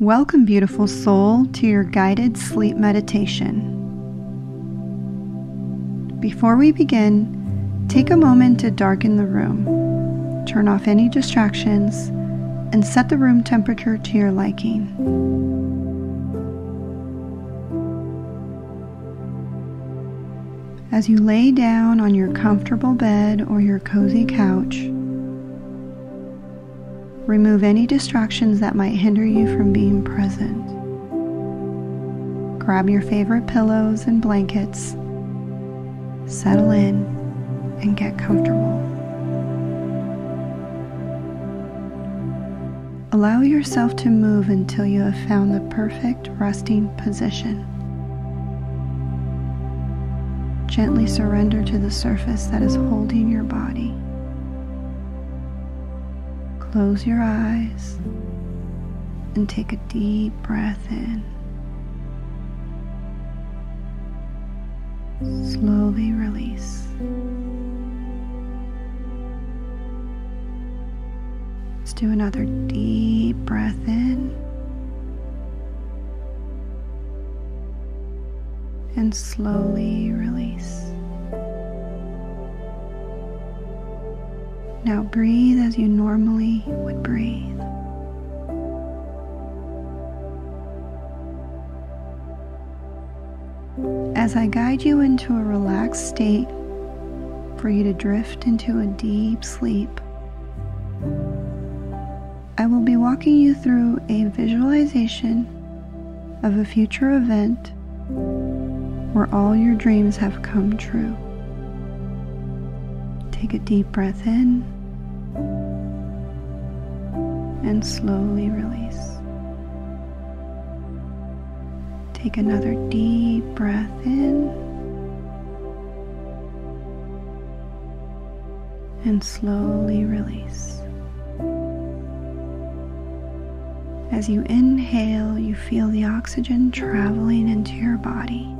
Welcome, beautiful soul, to your guided sleep meditation. Before we begin, take a moment to darken the room, turn off any distractions, and set the room temperature to your liking. As you lay down on your comfortable bed or your cozy couch, remove any distractions that might hinder you from being present. Grab your favorite pillows and blankets. Settle in and get comfortable. Allow yourself to move until you have found the perfect resting position. Gently surrender to the surface that is holding your body. Close your eyes and take a deep breath in. Slowly release. Let's do another deep breath in and slowly release. Now breathe as you normally would breathe. As I guide you into a relaxed state for you to drift into a deep sleep, I will be walking you through a visualization of a future event where all your dreams have come true. Take a deep breath in and slowly release. Take another deep breath in and slowly release. As you inhale, you feel the oxygen traveling into your body,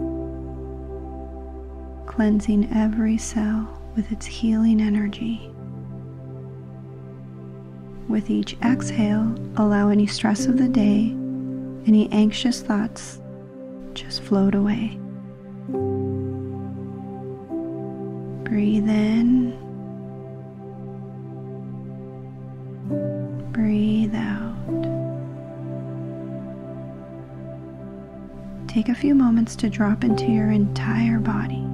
cleansing every cell with its healing energy. With each exhale, allow any stress of the day, any anxious thoughts, just float away. Breathe in. Breathe out. Take a few moments to drop into your entire body.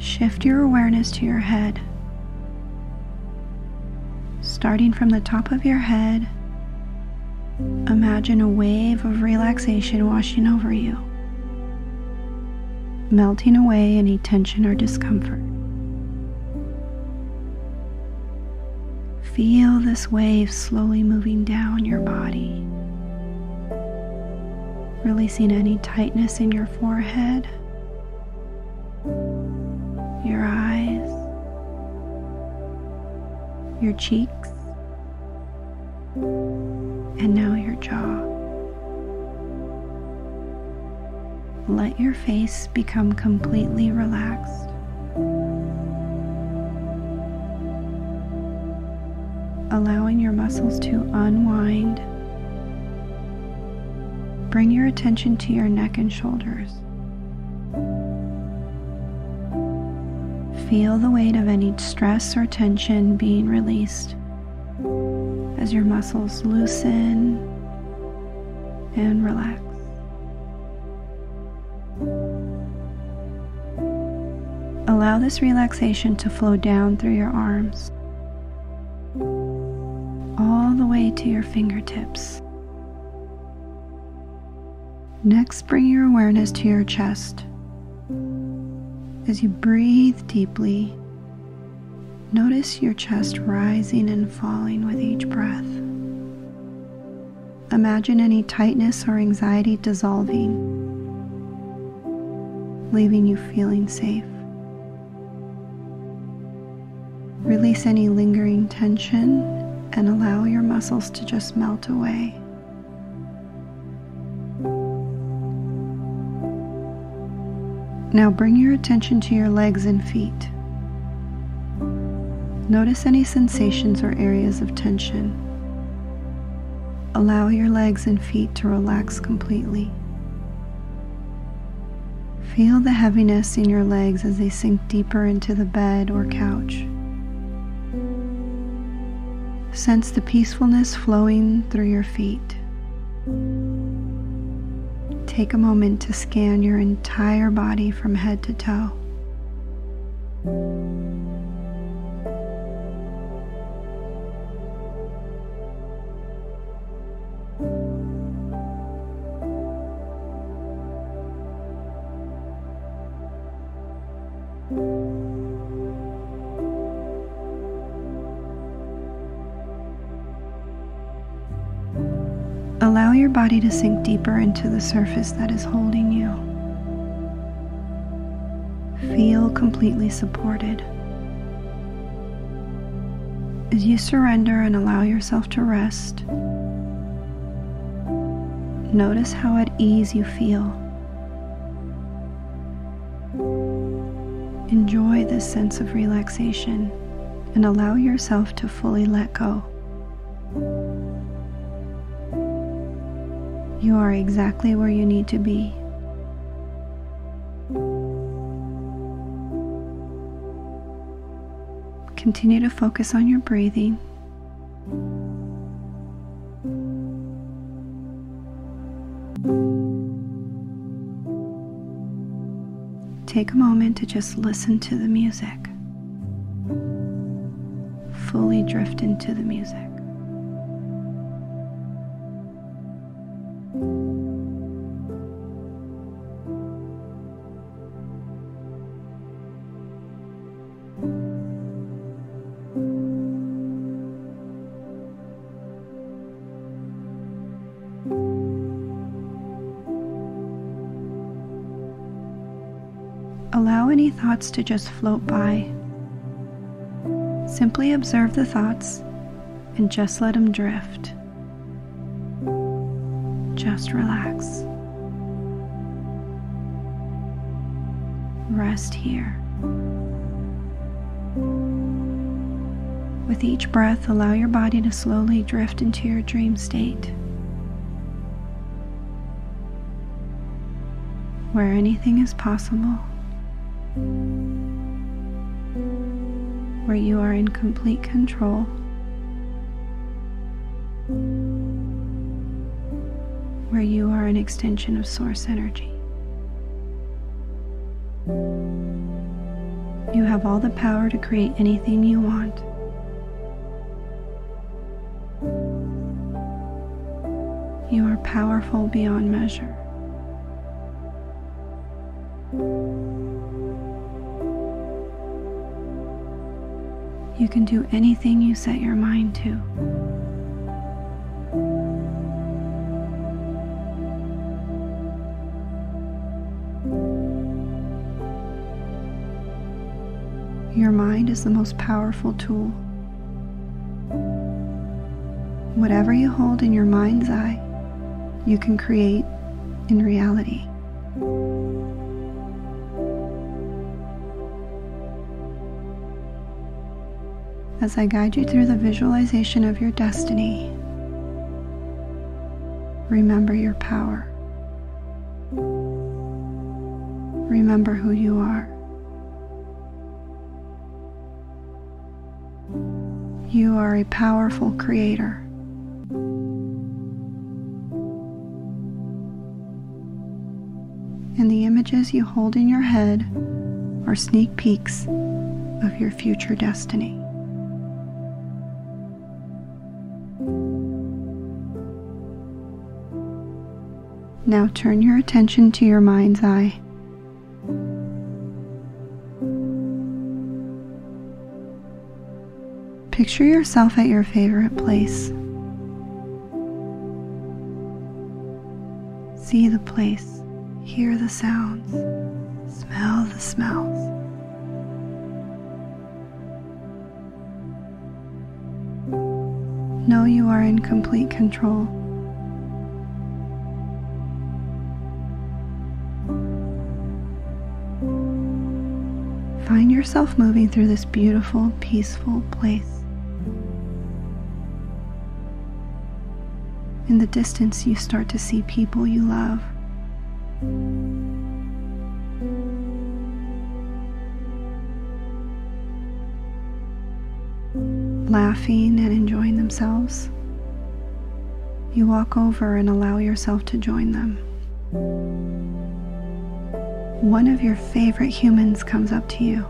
Shift your awareness to your head, starting from the top of your head. Imagine a wave of relaxation washing over you, melting away any tension or discomfort. Feel this wave slowly moving down your body, releasing any tightness in your forehead, your eyes, your cheeks, and now your jaw. Let your face become completely relaxed. Allowing your muscles to unwind. Bring your attention to your neck and shoulders. Feel the weight of any stress or tension being released as your muscles loosen and relax. Allow this relaxation to flow down through your arms, all the way to your fingertips. Next, bring your awareness to your chest. As you breathe deeply, notice your chest rising and falling with each breath. Imagine any tightness or anxiety dissolving, leaving you feeling safe. Release any lingering tension and allow your muscles to just melt away. Now bring your attention to your legs and feet. Notice any sensations or areas of tension. Allow your legs and feet to relax completely. Feel the heaviness in your legs as they sink deeper into the bed or couch. Sense the peacefulness flowing through your feet. Take a moment to scan your entire body from head to toe. Allow your body to sink deeper into the surface that is holding you. Feel completely supported. As you surrender and allow yourself to rest, notice how at ease you feel. Enjoy this sense of relaxation and allow yourself to fully let go. You are exactly where you need to be. Continue to focus on your breathing. Take a moment to just listen to the music. Fully drift into the music. Allow any thoughts to just float by. Simply observe the thoughts and just let them drift. Just relax. Rest here. With each breath, allow your body to slowly drift into your dream state, where anything is possible, where you are in complete control, where you are an extension of source energy. You have all the power to create anything you want. You are powerful beyond measure. You can do anything you set your mind to. Your mind is the most powerful tool. Whatever you hold in your mind's eye, you can create in reality. As I guide you through the visualization of your destiny, remember your power. Remember who you are. You are a powerful creator. And the images you hold in your head are sneak peeks of your future destiny. Now turn your attention to your mind's eye. Picture yourself at your favorite place. See the place, hear the sounds, smell the smells. Know you are in complete control. find yourself moving through this beautiful, peaceful place. In the distance, you start to see people you love. Laughing and enjoying themselves. You walk over and allow yourself to join them. One of your favorite humans comes up to you.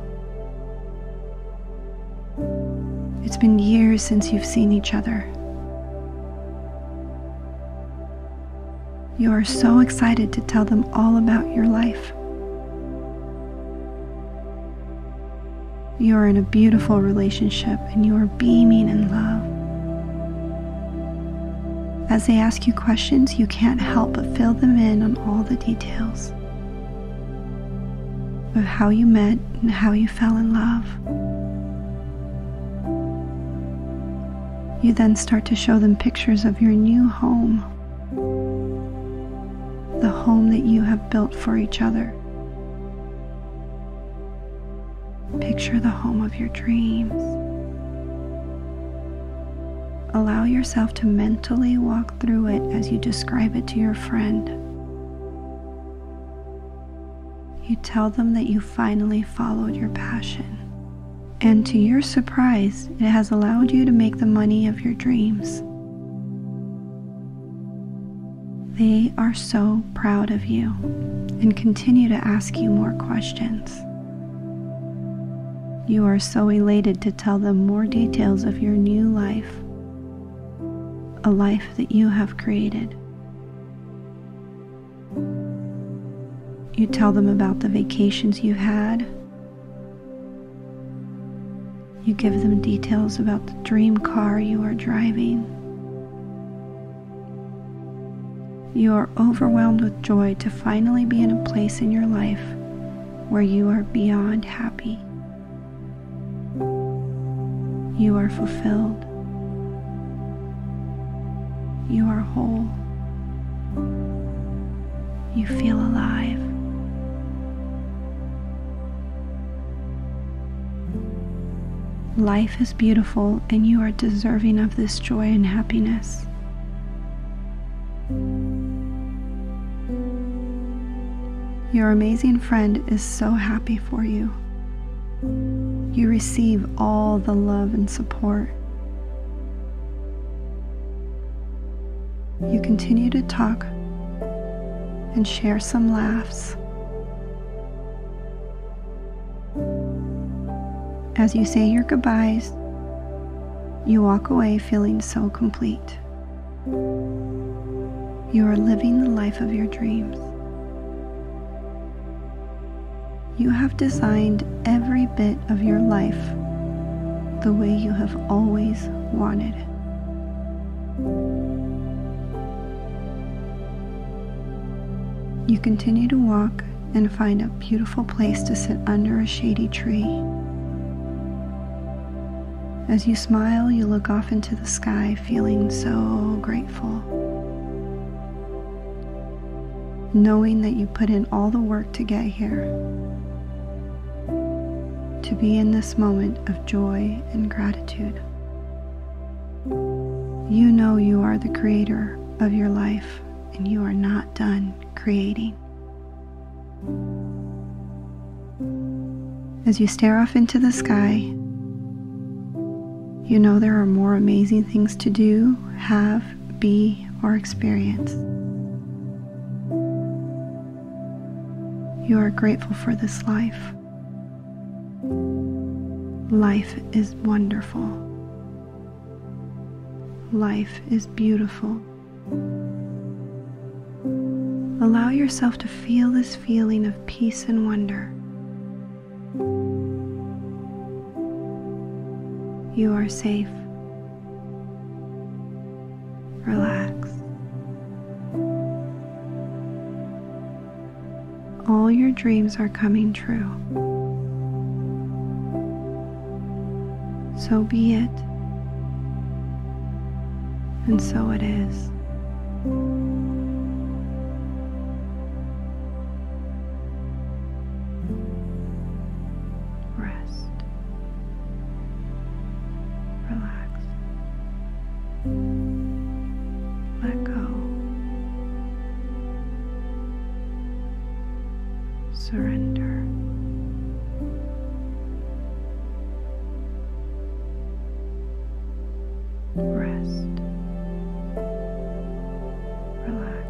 It's been years since you've seen each other. You are so excited to tell them all about your life. You are in a beautiful relationship and you are beaming in love. As they ask you questions, you can't help but fill them in on all the details of how you met and how you fell in love. You then start to show them pictures of your new home, the home that you have built for each other. Picture the home of your dreams. Allow yourself to mentally walk through it as you describe it to your friend. You tell them that you finally followed your passion. And to your surprise, it has allowed you to make the money of your dreams. They are so proud of you and continue to ask you more questions. You are so elated to tell them more details of your new life, a life that you have created. You tell them about the vacations you've had. You give them details about the dream car you are driving. You are overwhelmed with joy to finally be in a place in your life where you are beyond happy. You are fulfilled. You are whole. You feel alive. Life is beautiful and you are deserving of this joy and happiness. Your amazing friend is so happy for you. You receive all the love and support. You continue to talk and share some laughs. As you say your goodbyes, you walk away feeling so complete. You are living the life of your dreams. You have designed every bit of your life the way you have always wanted. You continue to walk and find a beautiful place to sit under a shady tree. As you smile, you look off into the sky, feeling so grateful, knowing that you put in all the work to get here, to be in this moment of joy and gratitude. You know you are the creator of your life and you are not done creating. As you stare off into the sky, you know there are more amazing things to do, have, be, or experience. You are grateful for this life. Life is wonderful. Life is beautiful. Allow yourself to feel this feeling of peace and wonder. You are safe. Relax. All your dreams are coming true. So be it, and so it is. surrender. Rest. Relax.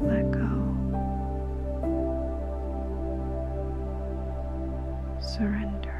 Let go. Surrender.